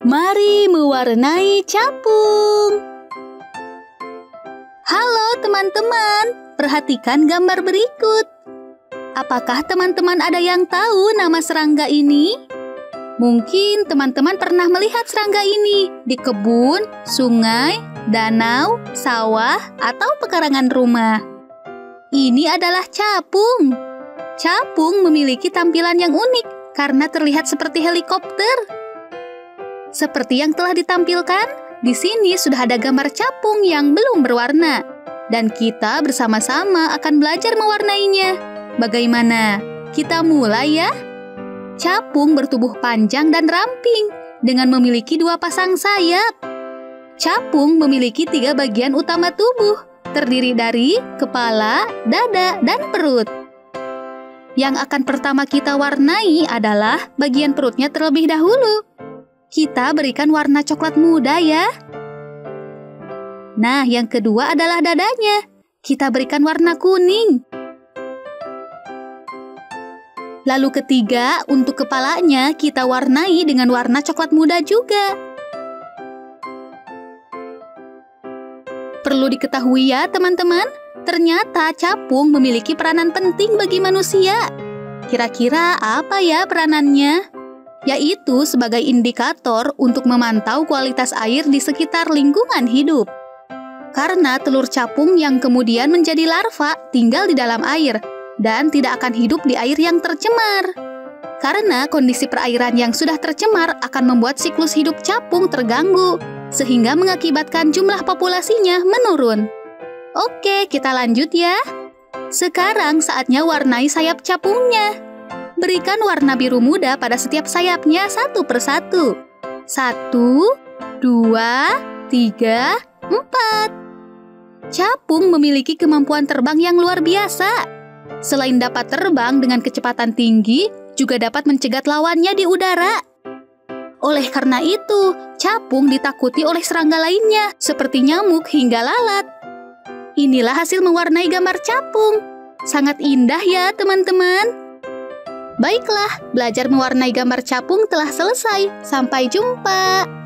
Mari mewarnai capung. Halo teman-teman, perhatikan gambar berikut. Apakah teman-teman ada yang tahu nama serangga ini? Mungkin teman-teman pernah melihat serangga ini di kebun, sungai, danau, sawah, atau pekarangan rumah. Ini adalah capung. Capung memiliki tampilan yang unik karena terlihat seperti helikopter. Seperti yang telah ditampilkan, di sini sudah ada gambar capung yang belum berwarna. Dan kita bersama-sama akan belajar mewarnainya. Bagaimana? Kita mulai ya! Capung bertubuh panjang dan ramping dengan memiliki dua pasang sayap. Capung memiliki tiga bagian utama tubuh, terdiri dari kepala, dada, dan perut. Yang akan pertama kita warnai adalah bagian perutnya terlebih dahulu. Kita berikan warna coklat muda ya. Nah, yang kedua adalah dadanya. Kita berikan warna kuning. Lalu ketiga, untuk kepalanya kita warnai dengan warna coklat muda juga. Perlu diketahui ya teman-teman, ternyata capung memiliki peranan penting bagi manusia. Kira-kira apa ya peranannya? Yaitu sebagai indikator untuk memantau kualitas air di sekitar lingkungan hidup. Karena telur capung yang kemudian menjadi larva tinggal di dalam air, dan tidak akan hidup di air yang tercemar. Karena kondisi perairan yang sudah tercemar akan membuat siklus hidup capung terganggu, sehingga mengakibatkan jumlah populasinya menurun. Oke, kita lanjut ya. Sekarang saatnya warnai sayap capungnya. Berikan warna biru muda pada setiap sayapnya satu persatu. 1, 2, 3, 4. Capung memiliki kemampuan terbang yang luar biasa. Selain dapat terbang dengan kecepatan tinggi, juga dapat mencegat lawannya di udara. Oleh karena itu, capung ditakuti oleh serangga lainnya, seperti nyamuk hingga lalat. Inilah hasil mewarnai gambar capung. Sangat indah ya, teman-teman. Baiklah, belajar mewarnai gambar capung telah selesai. Sampai jumpa.